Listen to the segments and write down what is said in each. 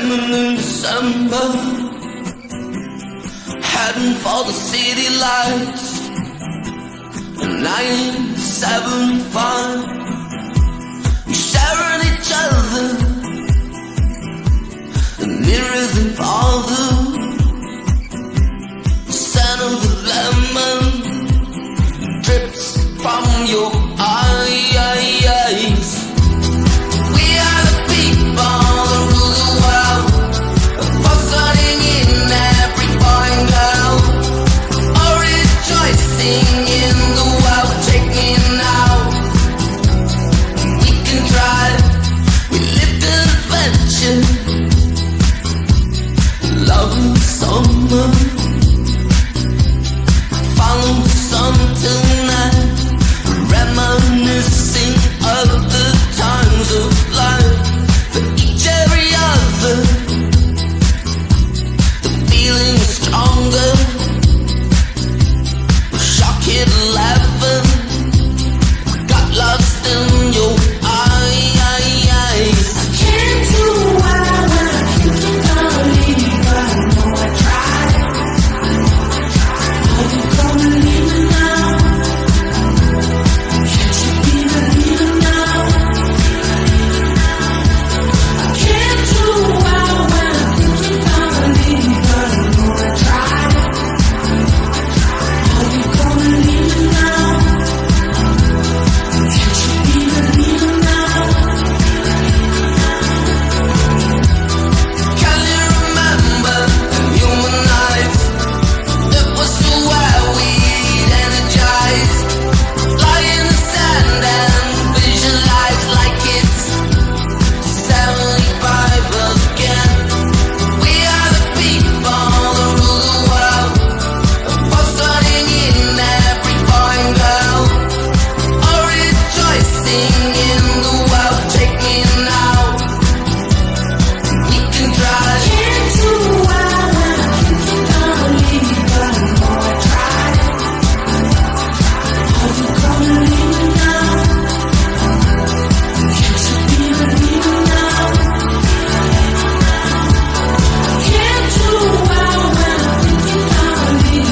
Lemon in December, heading for the city lights. The 1975, we're sharing each other, the nearer than farther. The scent of the lemon drips from your eyes. We are the people who rule the world, bustling in every boy and girl, or rejoicing in the world. Take me now, we can drive. We live in adventure, love in the summer. Follow the sun tonight, reminiscing of the times of life. For each every other, the feeling is stronger. Shock it 11, I got lost in your eyes. I can't do what I want, I think you're gonna leave me, but I know I tried. Are you gonna leave me now? Can't you be the leader now? I can't do what I want, I think you're gonna leave me, but I know I tried. Are you gonna leave me now? Can't you be the leader now? Can you remember the human life? That was the way we'd energize. Lie in the sand and visualize like it's 75 again. We are the people who rule the world, bustling in every boy and girl, or rejoicing in the world. Take me now, we can drive. Can't do what I want, I think you're gonna leave me, but I know I tried. Are you gonna leave me now? Can't you be the leader now? I can't do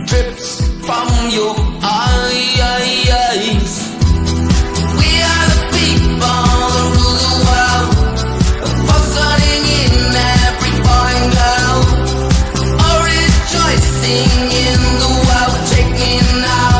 what I want, I think you're gonna leave me, but I know I tried. Are you gonna leave me now? Can't you be the leader now? I know everything about you, know everything about me, know everything about us. I know everything about you, know everything about me, know everything about us. Can't do what I want, I think you're gonna leave me,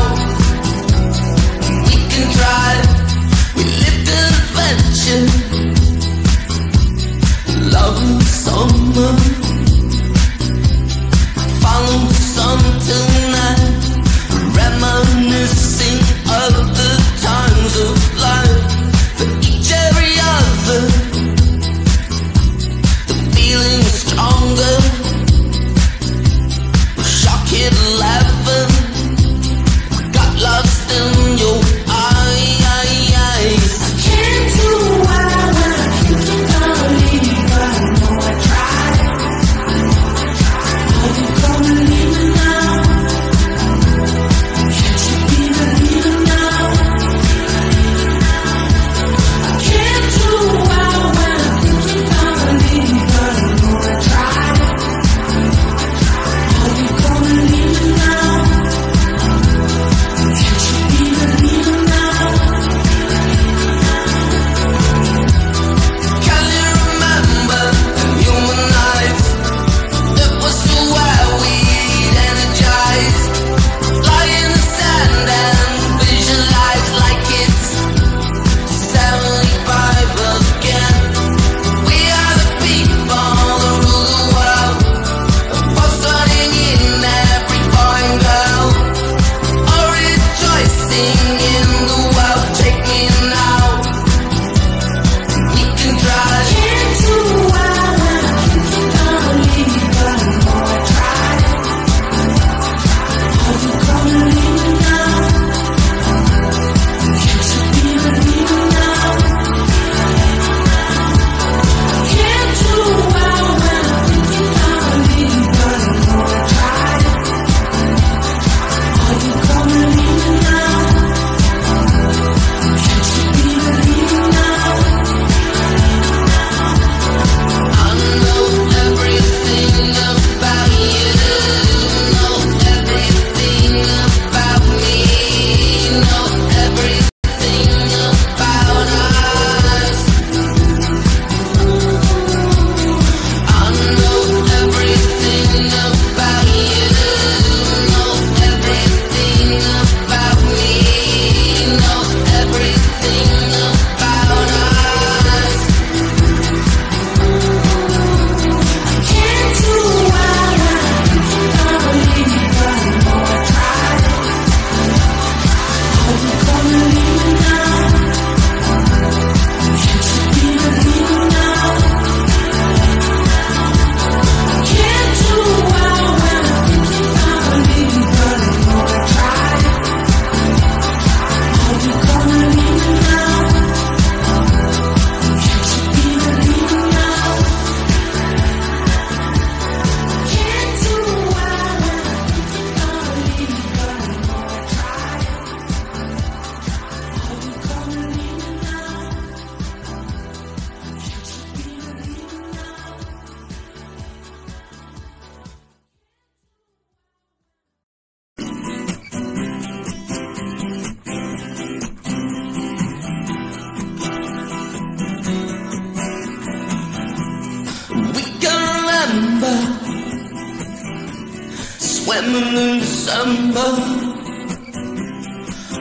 but I know I tried. Are you gonna leave me now? Can't you be the leader now? I can't do what I want, I think you're gonna leave me, but I know I tried. Are you gonna leave me now? Can't you be the leader now? Can't do what I want, I think you're gonna leave me, but I know I tried. Are you gonna leave me now? Can't you be the leader now? We can remember swimming in December, heading for the city lights. The 1975, we sharing each other, the nearer than farther. The scent of the lemon drips from your eyes. We are the people who rule the world, bustling in every boy and girl, or rejoicing in the world. Take me now, Swimming in December,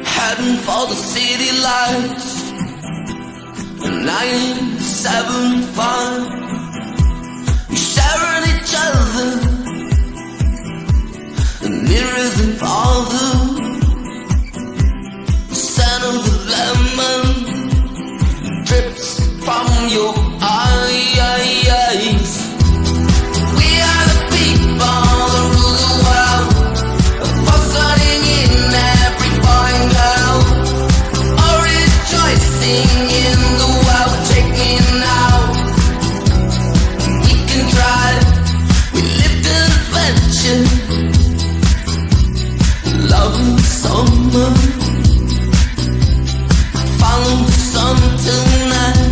heading for the city lights. The 1975, we're sharing each other, the nearest and farther. The scent of the lemon drips from your eyes. We are the people who rule the world, a force starting in every boy and girl, or rejoicing in the world. Take me now, we can drive. We lived an adventure, love in the summer. Follow the sun tonight.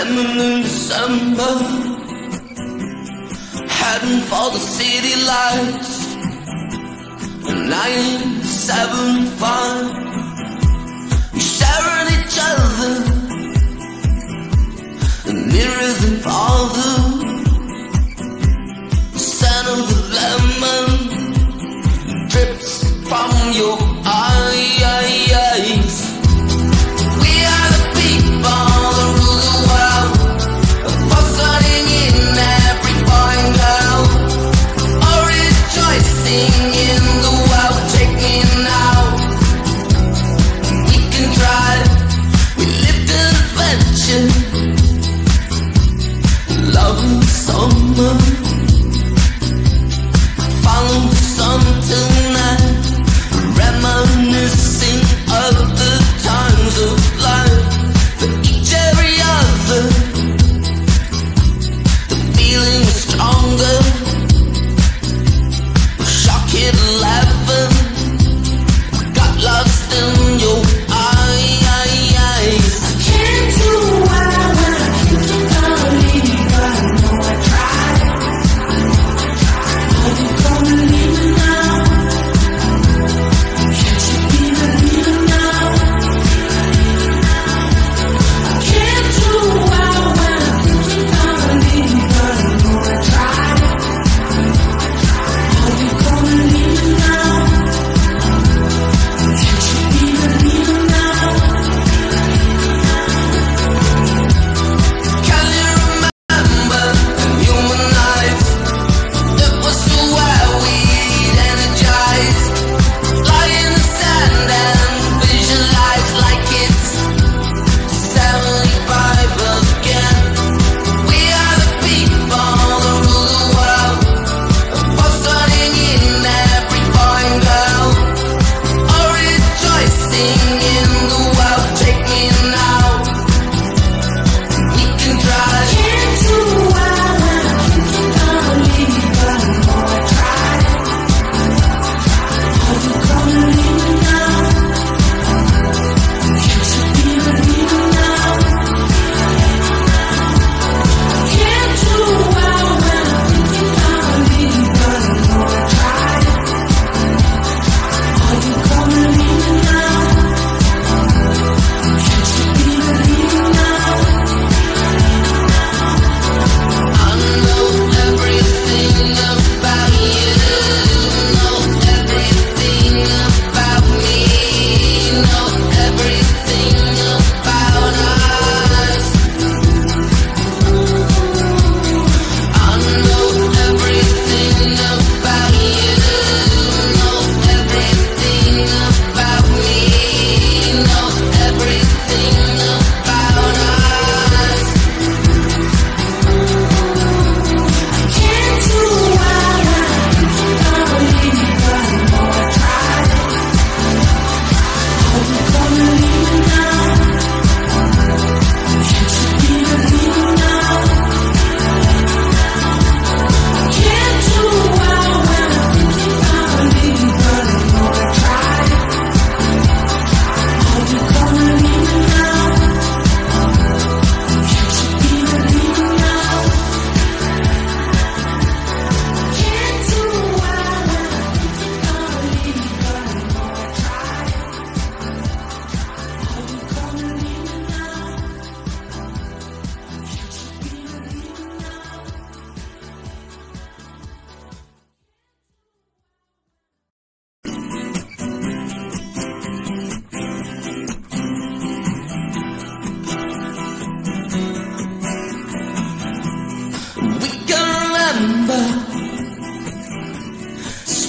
feminine December, heading for the city lights. The 1975, we're sharing each other, the mirrors and farther, the scent of the lemon drips from your eyes.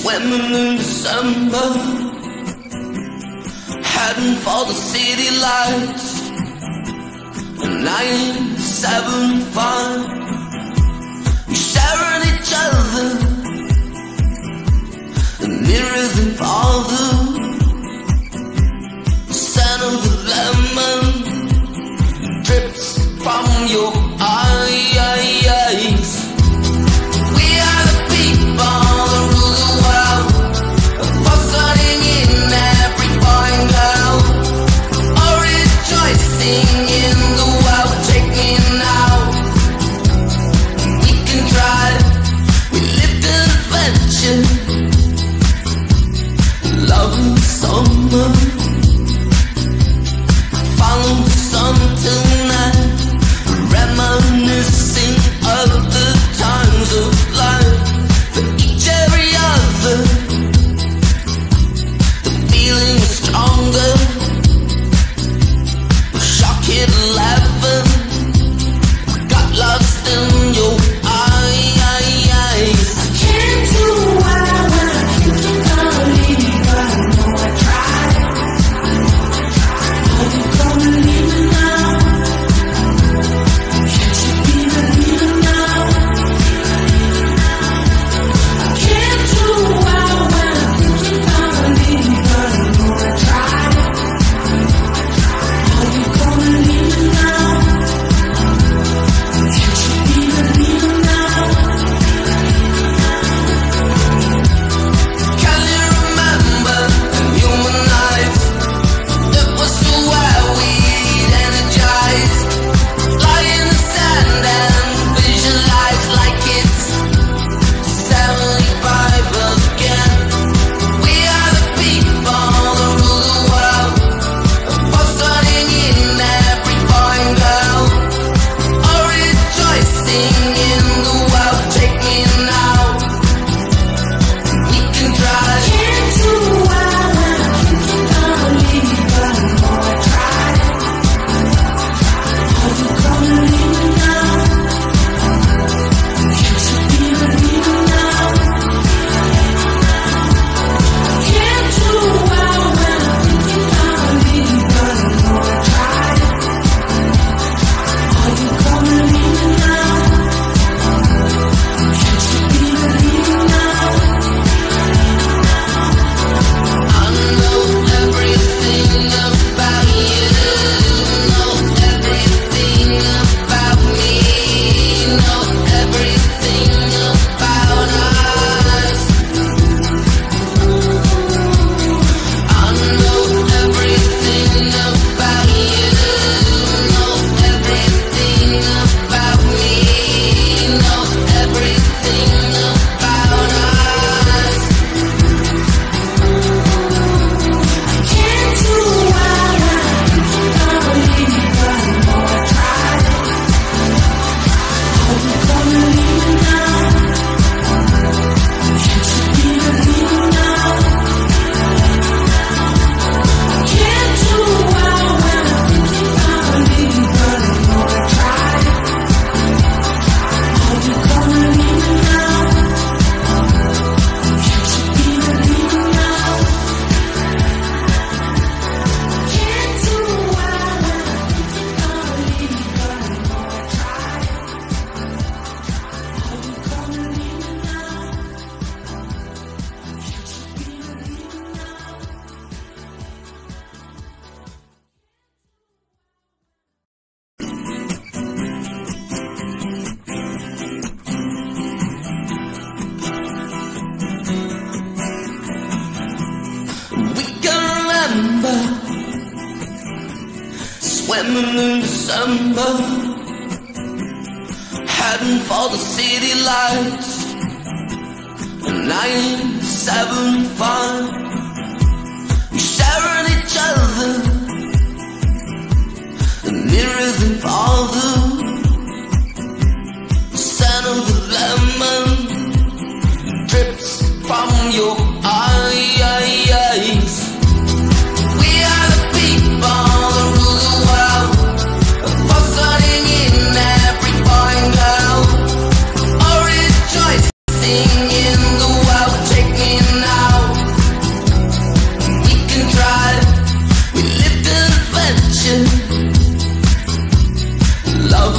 Swimming in December, heading for the city lights. The 1975, we're sharing each other, the mirrors and farther, the scent of the lemon drips from your eyes. We are the people who rule the world, fussing in every boy and girl, or rejoicing in the world, taking out. 11. Got lost in your eyes. I can't do what I want. You don't gonna leave me, but I know I tried. Are you gonna leave me now? Can't you be believing now? I can't do what I want. You don't gonna leave me, but I know I tried. Are you gonna leave me now? Can't you be believing now? Can you remember the human life? It was to where we'd energize. Lie in the sand and visualize like it's 75 again. We are the people who rule the world. For starting in every boy and girl, or rejoicing in the world. Take me now, we can try. Can't do what I want. You don't gonna leave me, but I know I tried. Are you gonna leave me now? Can't you be believing now? I can't do what I want. You don't gonna leave me, but I know I tried. Are you gonna leave me now? Can't you be believing now? I know everything about you, know everything about me, know everything about us. I know everything about you, know everything about me, know everything about us. Can't do what I want. You don't gonna leave me, but I know I tried. Are you gonna leave me now? Can't you be believing now? I can't do what I want. You don't gonna leave me, but I know I tried. Are you gonna leave me now? Can't you be believing now? Can't do what I want. You don't gonna leave me, but I know I tried. Are you gonna leave me now? Can't you be believing now? We can remember swimming in December, heading for the city lights. The 1975, we sharing each other, the nearest and farther, the scent of the lemon drips from your eyes. We are the people who rule the world, for starting in every boy and girl, or rejoicing in the world. Take me now, we can try. We lived an adventure, love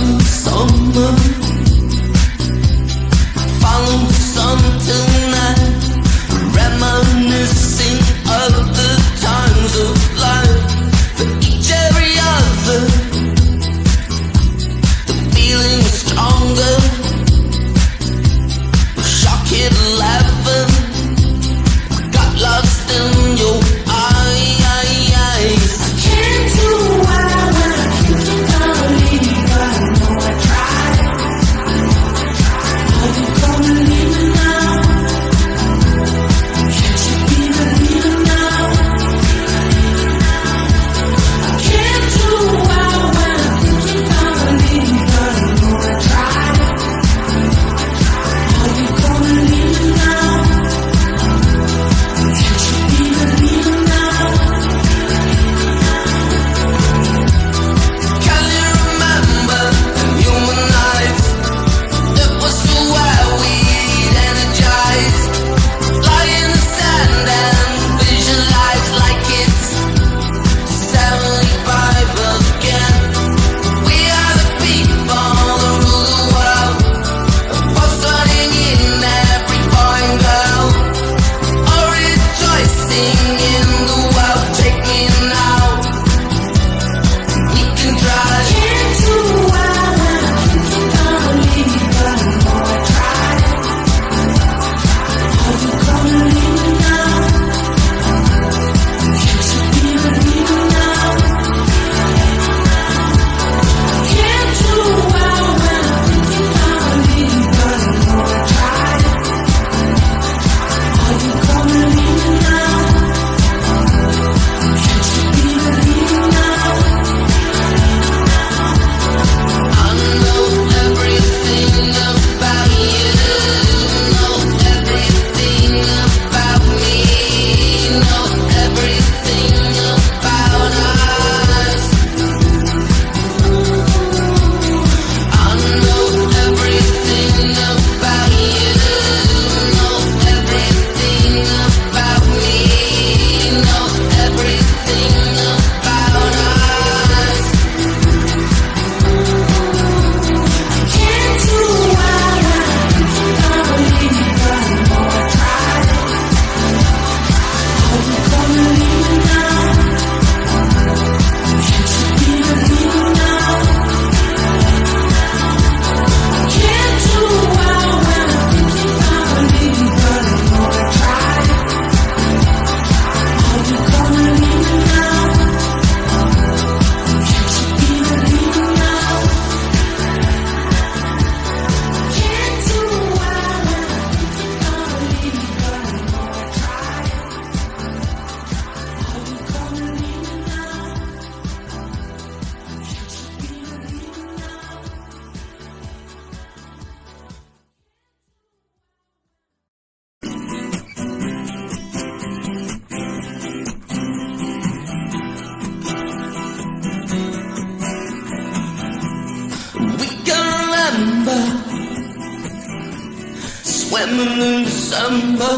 swimming in December,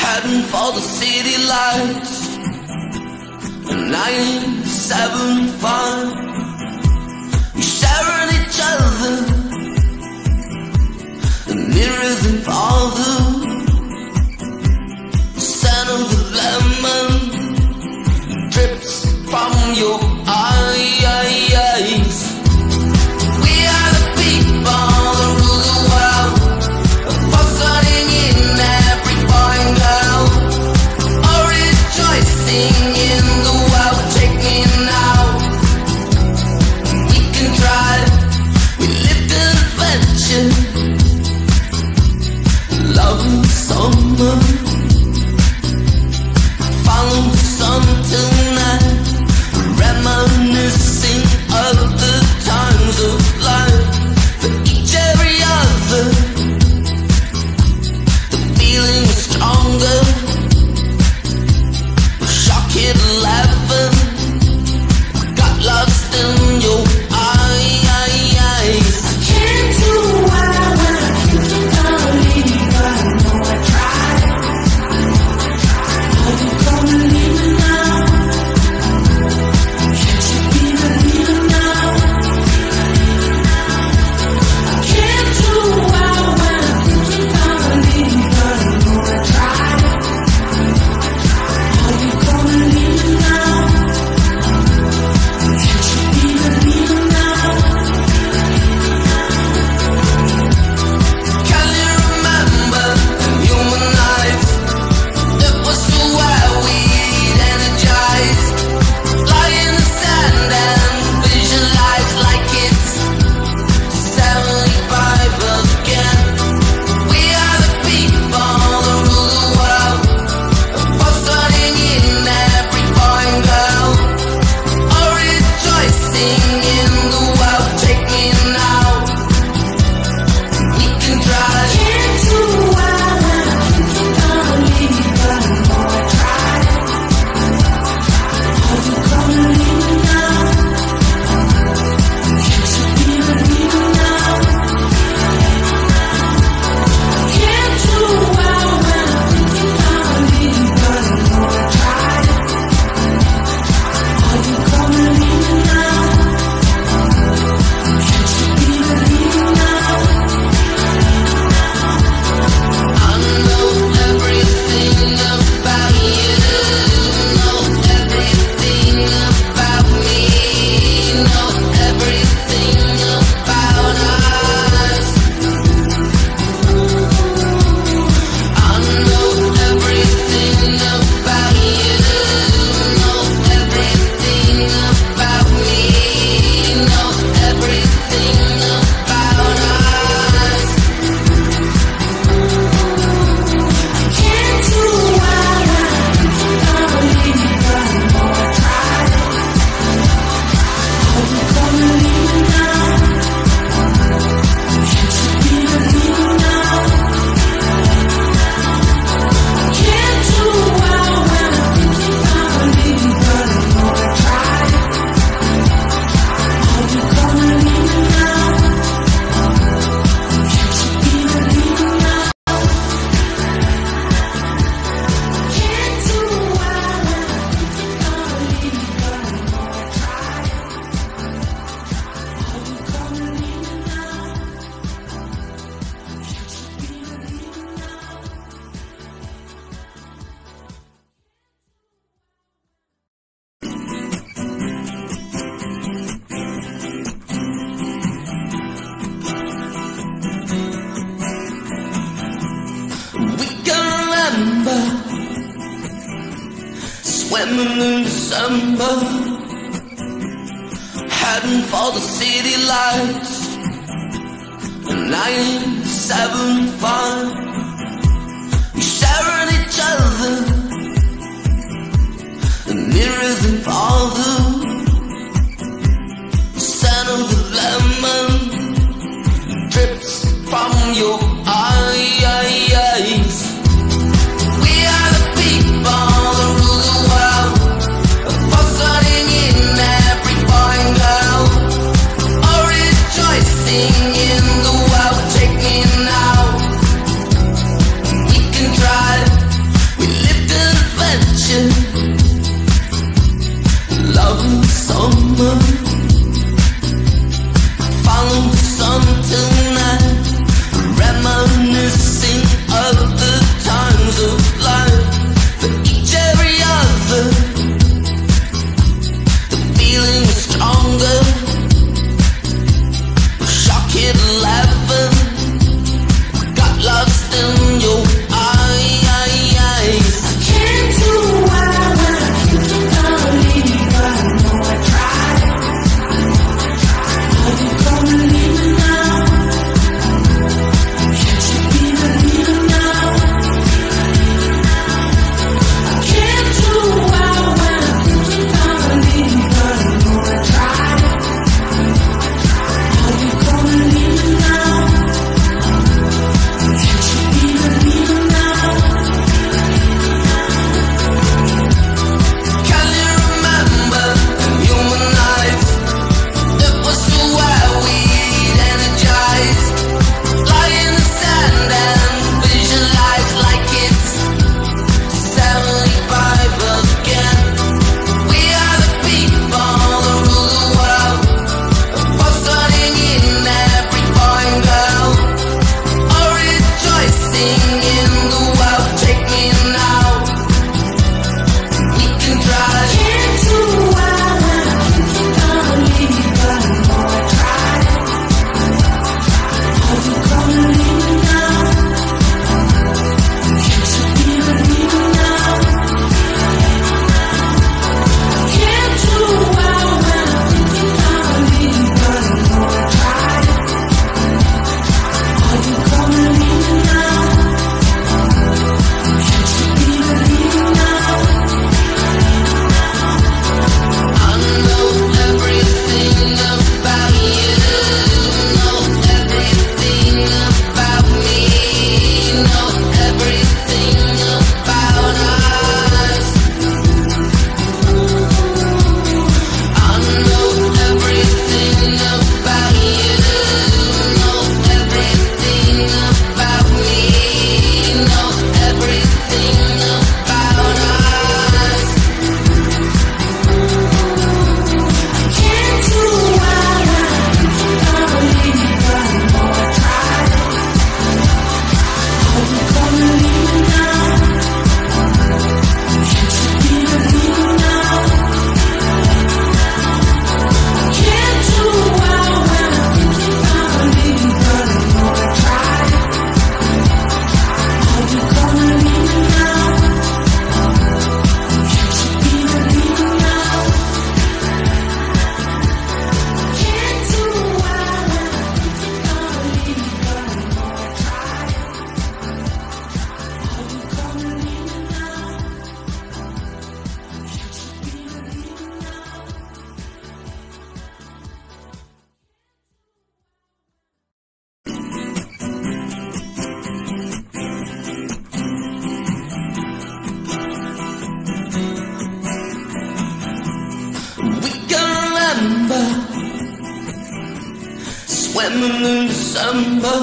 heading for the city lights. The 1975, we're sharing each other, the nearer than farther, the scent of the lemon drips from your eyes. We are the people who rule the world, a pulse starting in every boy and girl, all rejoicing in the world. Take me now, we can try. We live in adventure, love in summer. Follow the sun tonight, reminiscing of the times of life. For each every other, the feeling is stronger. We're shocked at 11, we got lost in your eyes. I can't do why when I think about you, but I know I tried. Are you gonna leave me now? Swimming in December, heading for the city lights. The 1975, we're sharing each other, the nearer than farther, the scent of the lemon drips from your eyes. We are the people who rule the world, a pulse starting in every boy and girl, all rejoicing in the world. Take me now. swimming in December,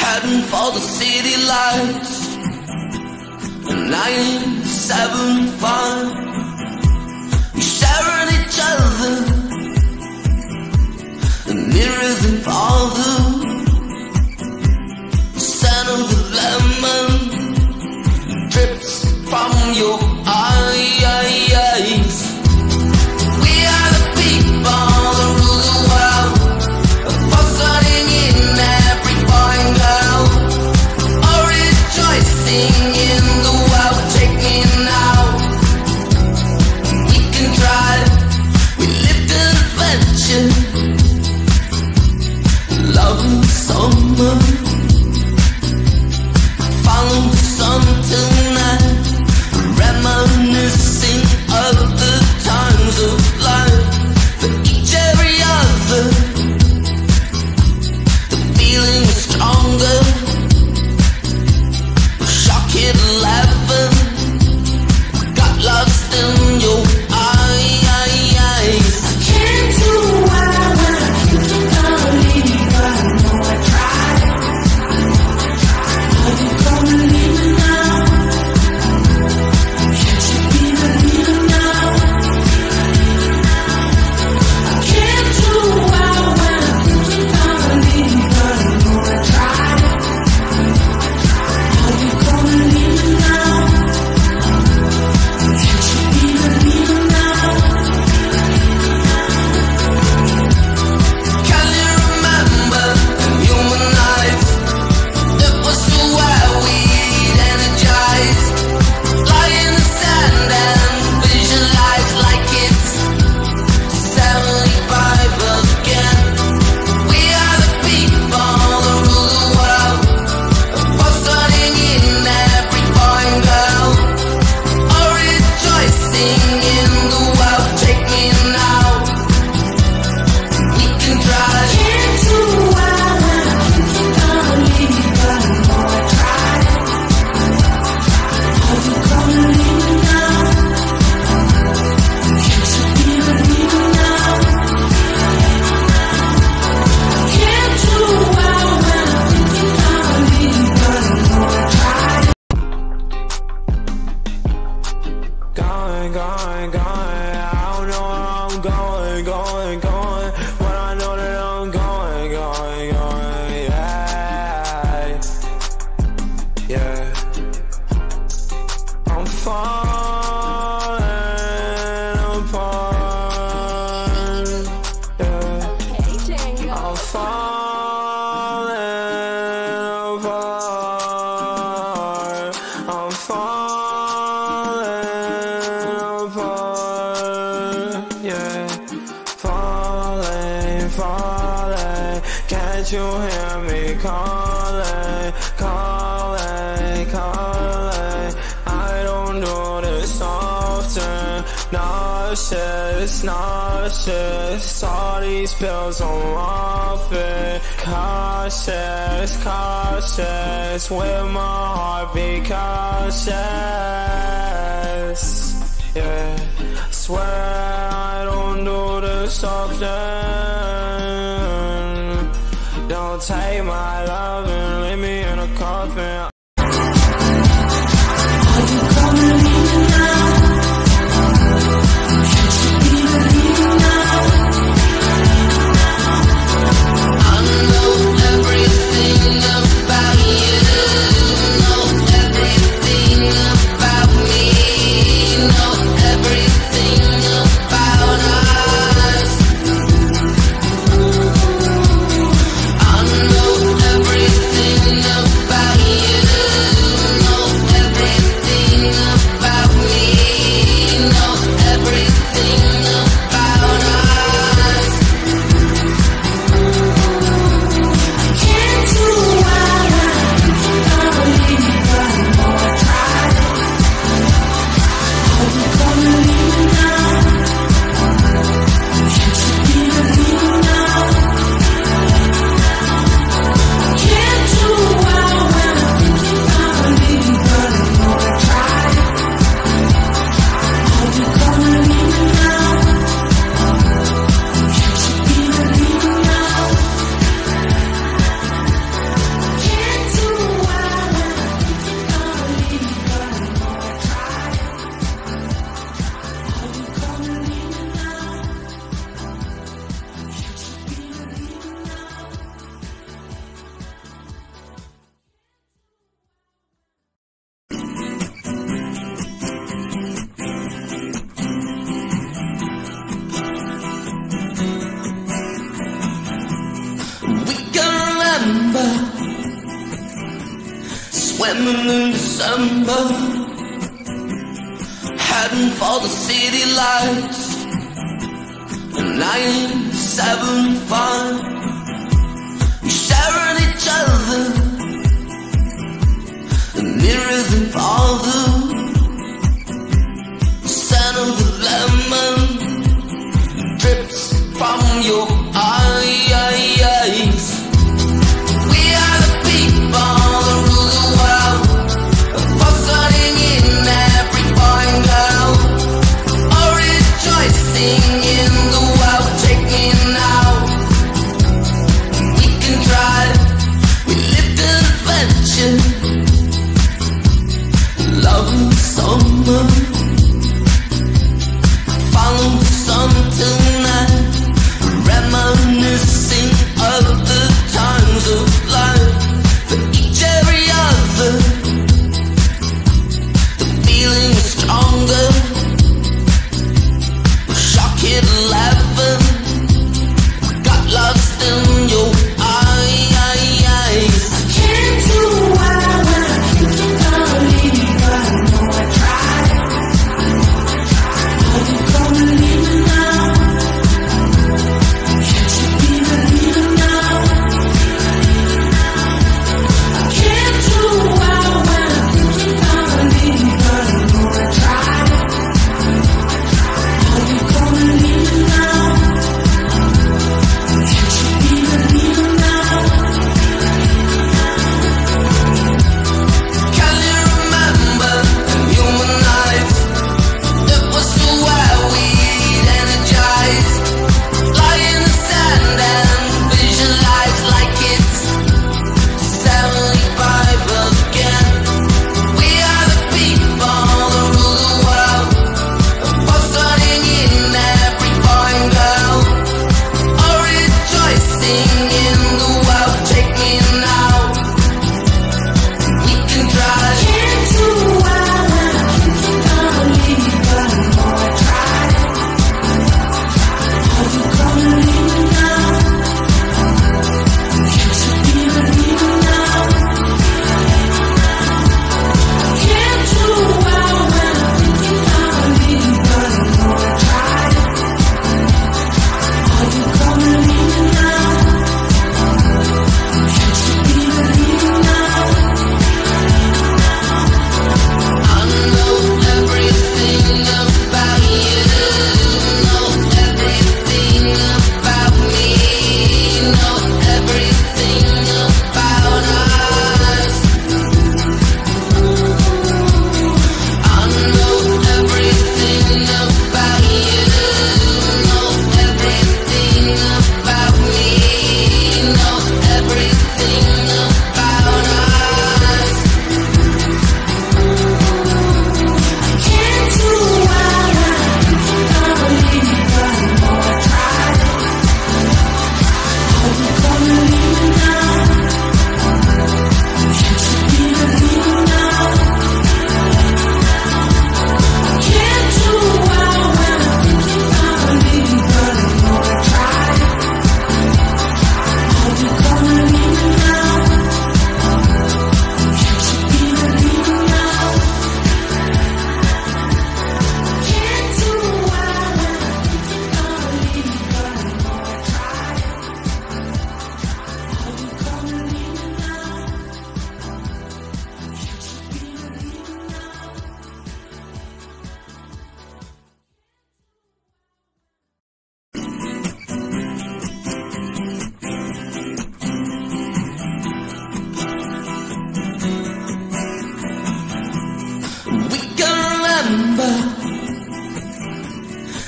heading for the city lights. The 1975, we're sharing each other, and nearer than farther. The scent of the lemon drips from your eyes. We are the people that rule the world, a buzzing in every boy and girl, or rejoicing in the world. Take me now, we can try. We lived an adventure, love in the summer. Follow the sun tonight, reminiscing of the times of life. For each every other, the feeling is stronger. Shock it 11, got lost in your eyes. I can't do what I want, I keep you gonna leave, but I know I tried. Are you gonna leave me now? Can't you be the leader now? I can't do what I want, I keep you gonna leave, but I know I tried. Are you gonna leave me now? Can't you be the leader now? Can you remember the human life? It was the way we'd energize, lie in the sand and visualize like it's 75 again. We are the people that rule the world, a pulse starting in every boy and girl, or rejoicing in the world. Take me now, we can try. Can't do what I want, I keep you gonna leave, but I know I tried. Are you gonna leave me now? Can't you be the leader now? I can't do what I want, I keep you gonna leave, but I know I tried. Going, I don't know where I'm going, but I know that I'm going, yeah. I'm falling apart, yeah. I'm falling apart, I'm falling apart, yeah. Falling, can't you hear me calling? I don't do this often, nauseous, all these pills I'm off it. Cautious, with my heart be cautious, yeah. Swear I don't do this often. Don't take my love and leave me in a coffin. Are you gonna leave me now? Can't you be the leader now? I know everything about you, know everything about me, know everything about us. I know everything about you. swimming in December, heading for the city lights. The 1975, we're sharing each other, the nearer than farther. The scent of the lemon drips from your eyes. We are the people who rule the world, a force starting in every boy and girl, or rejoicing in the world we're taking out. We can try, we lived an adventure, love in the summer. I follow the sun tonight, reminiscing of the times of life. For each every other, the feeling is stronger. We're shocked at 11, we got lost in your eyes. I can't do why when I think you don't leave me, but I know I tried. Are you gonna leave me now?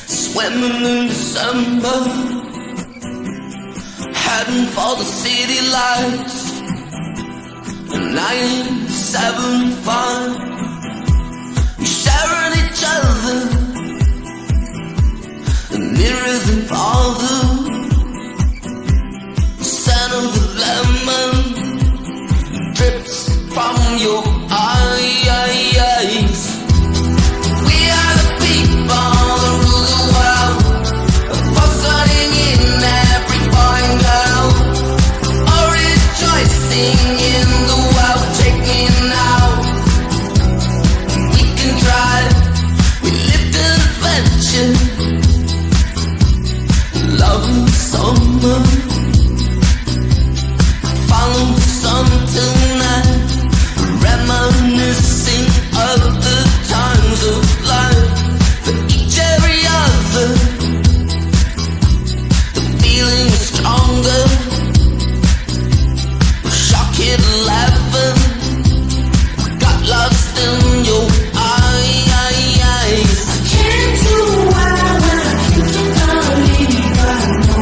Swimming in December, heading for the city lights. The 1975, we're sharing each other, the nearer than farther. The scent of the lemon drips from your eyes. We are the people who rule the world, a force starting in every boy and girl, or rejoicing in the world we're taking out. summer. I followed the sun till night, reminiscing of the times of life. For each every other, the feeling is stronger. We're shocked at 11. I got lost in your eyes. I can't do it. I need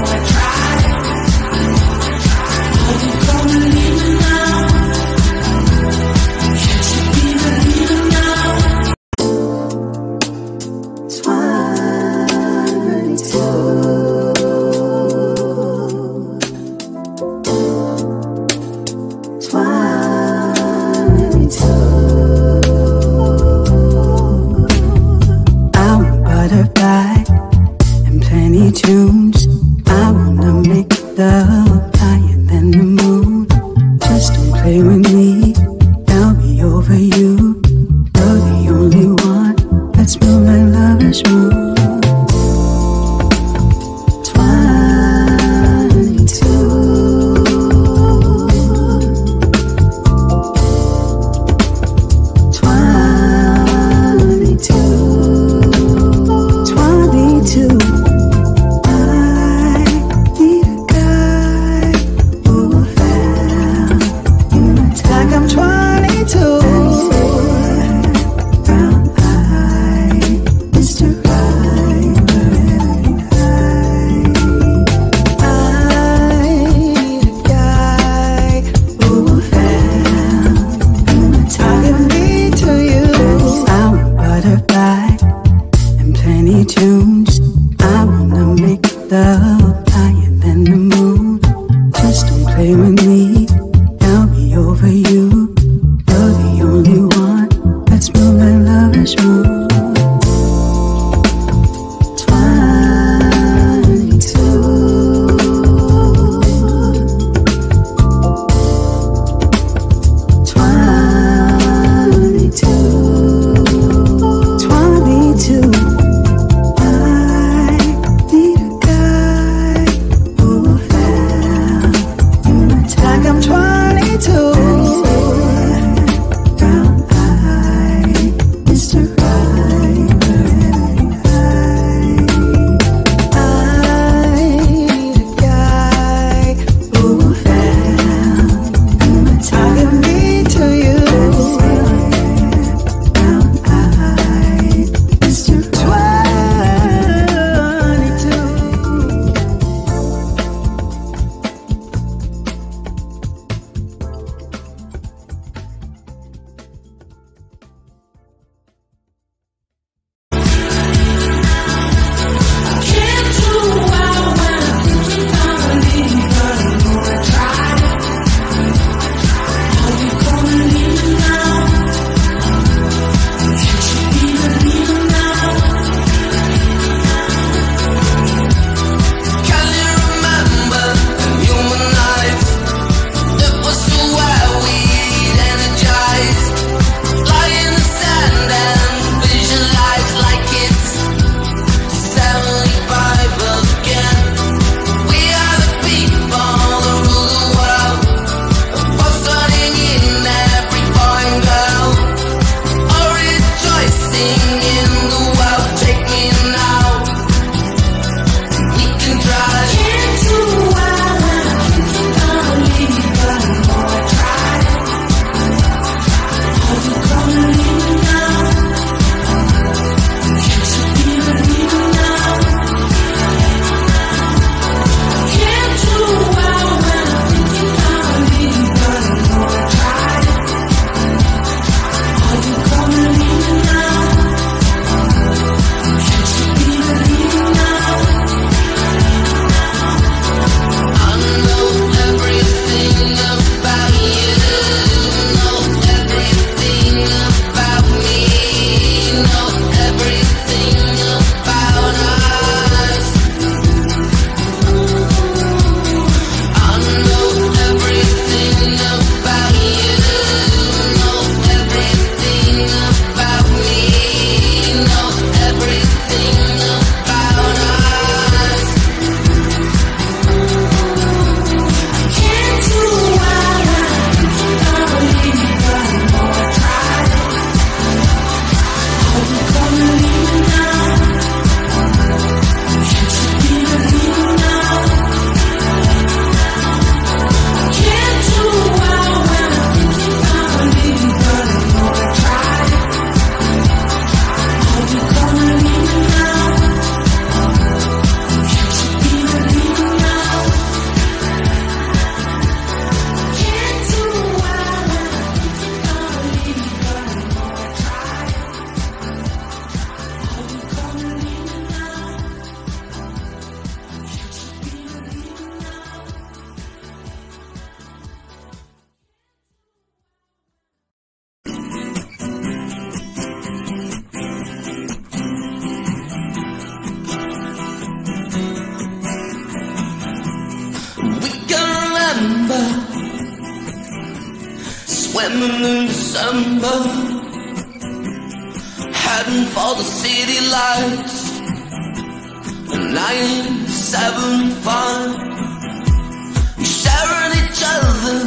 a guy. December, swimming in December, heading for the city lights. The 1975, we're sharing each other,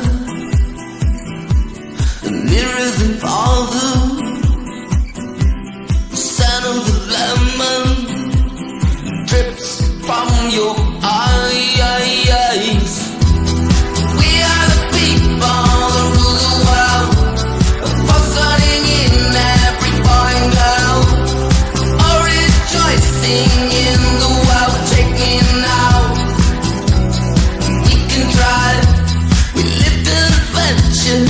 the nearer than farther, the scent of the lemon drips from your eyes. We are the people who rule the world, bustling in every boy and girl, or rejoicing in the world. Take me now, we can drive, we lived an adventure,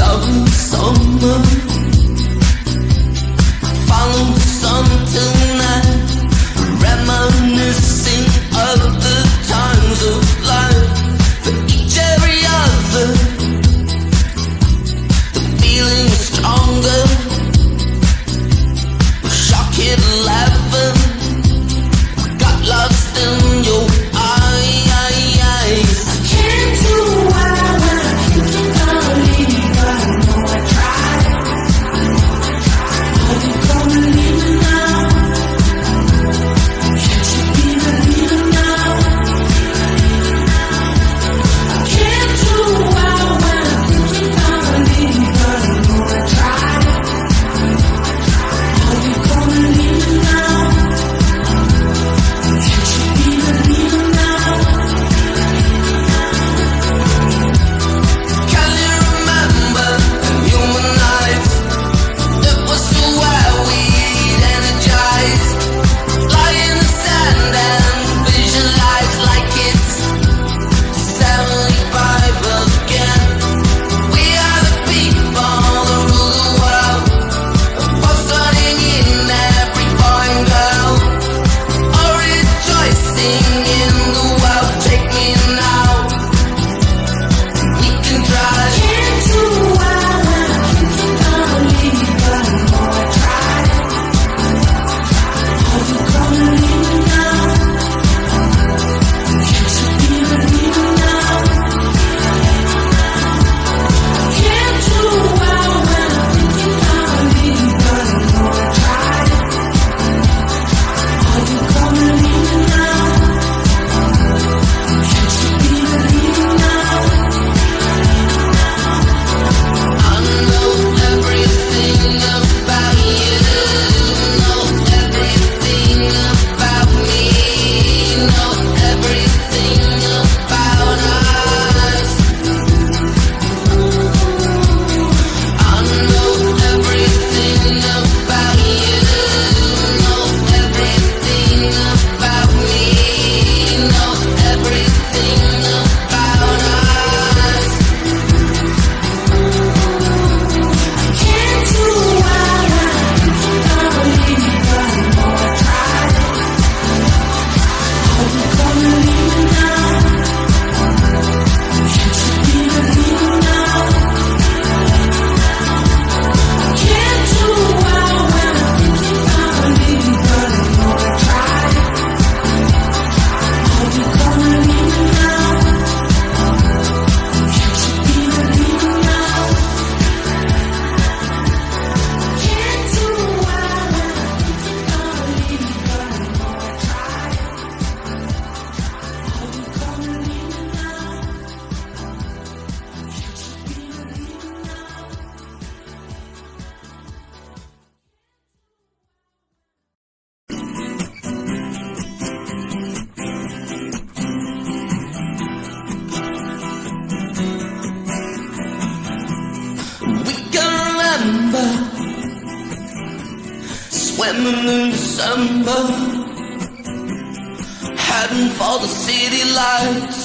love in the summer, follow the sun tonight. Reminiscing of the times of life, for each every other, the feeling is stronger. The shock hit 11, I got lost in your eyes. I can't do what I want, I can't do leave, but I know I tried. Are you gonna leave me now? Swimming in December, heading for the city lights.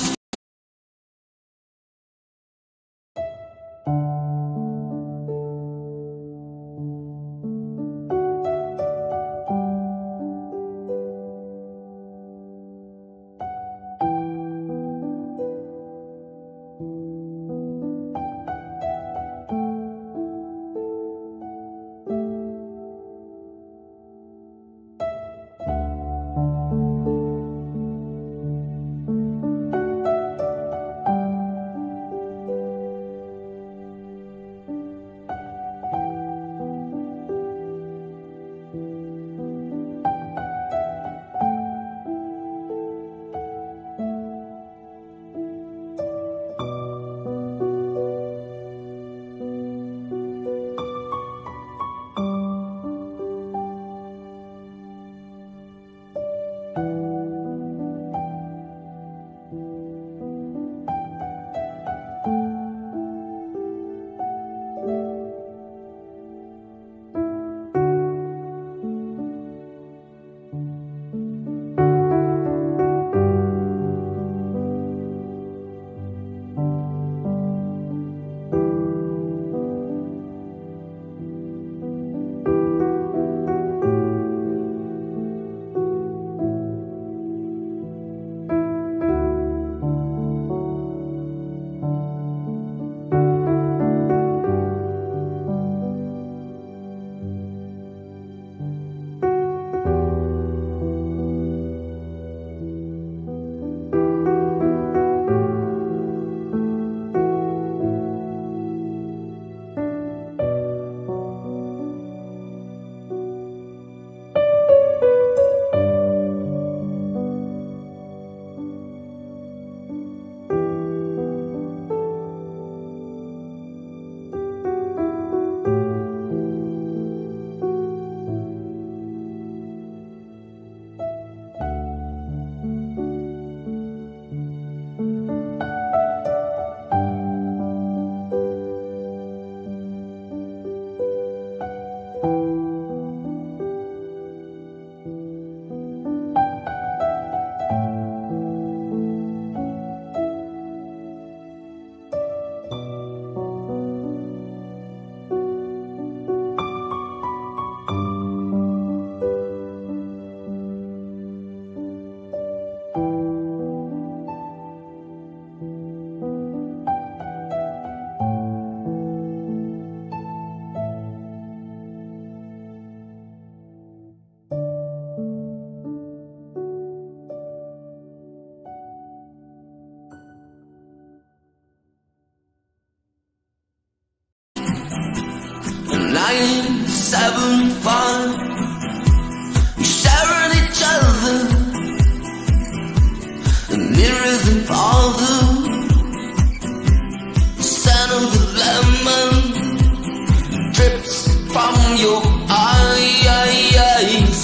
fun. We share in each other, and nearer than farther. The scent of the lemon drips from your eyes.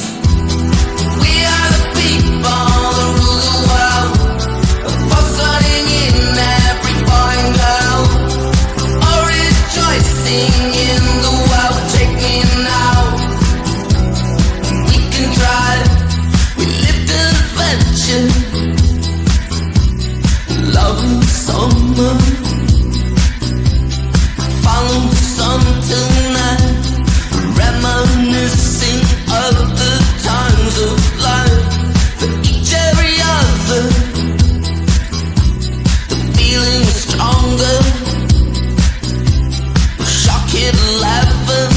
We are the people who rule the world, a force starting in every boy and girl, or rejoicing in the world taking out. We can try, we live in adventure, love in the summer. I follow the sun tonight, reminiscing of the times of life. For each every other, the feeling is stronger. Shock it 11,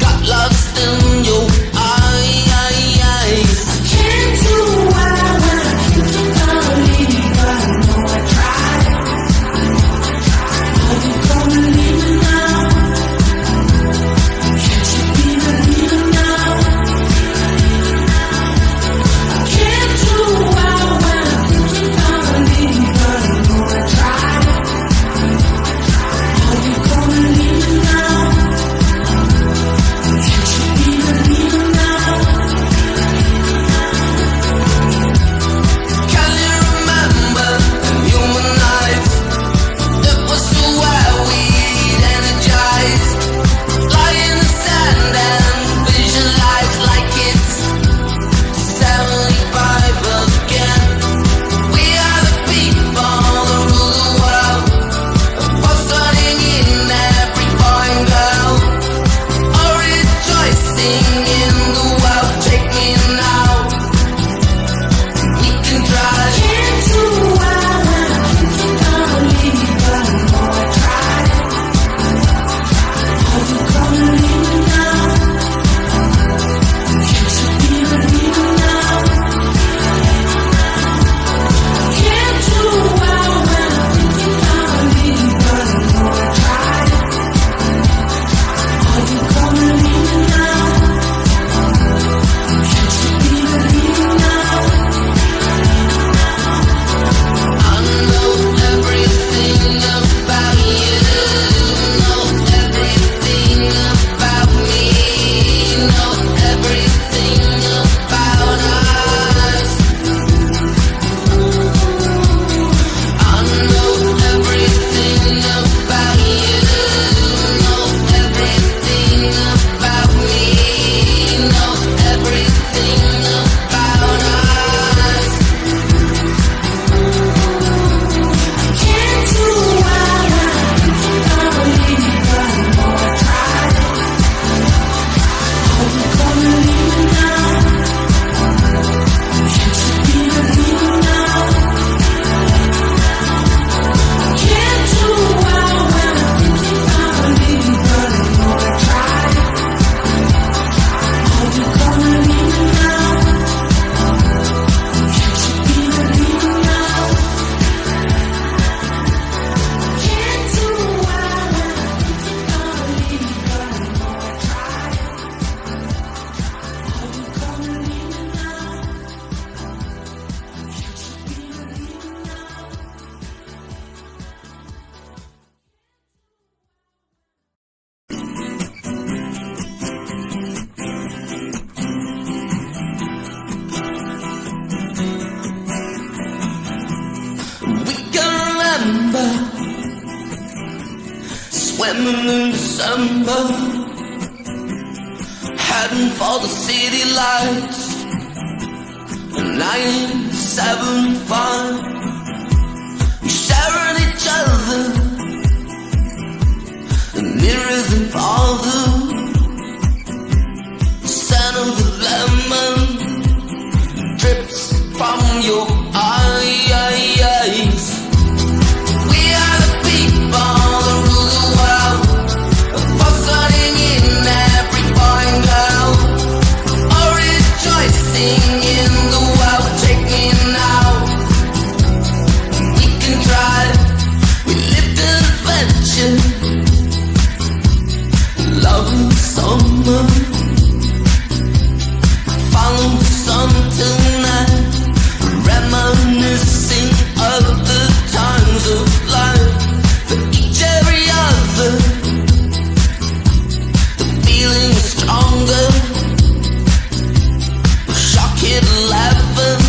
got lost in your eyes. I can't do what I want, I can't do nothing, but I know I tried. Are you gonna leave me now? Can't you be the leader now? I can't do what I want, I can't do nothing, but I know I tried. Are you gonna leave me now? Can't you be the leader now? Can you remember the human life? It was the way we'd energize, lie in the sand and visualize like it's 75 again. We are the people who rule the world, a force starting in every boy and girl, or rejoicing in the world taking out. We can try. Can't do what I want, I can't do nothing, but I know I tried. Are you gonna leave me now? Can't you be the leader now? I can't do what I want, I can't do nothing, but I know I tried. Are you gonna leave me now? Can't you be the leader now? I know everything about you, know everything about me, know everything about us. I know everything about you, know everything about me, know everything about us. Can't do what I want, can't do nothing, but I know I tried. Are you gonna leave me now? Can't you be the leader now? Can't do what I want, I can't do nothing, but I know I tried. Are you gonna leave me now? Can't you be the leader now? Can't do what I want, I can't do nothing, but I know I tried. Are you gonna leave me now? Can't you be the leader now? We can remember swimming in December, heading for the city lights. The 1975, we sharing each other, and nearer than farther. The scent of the lemon drips from your eyes. We are the people who rule the world, a force starting in every boy and girl, or rejoicing in the world taking out. We can try, we live in adventure, love in the summer. lovers.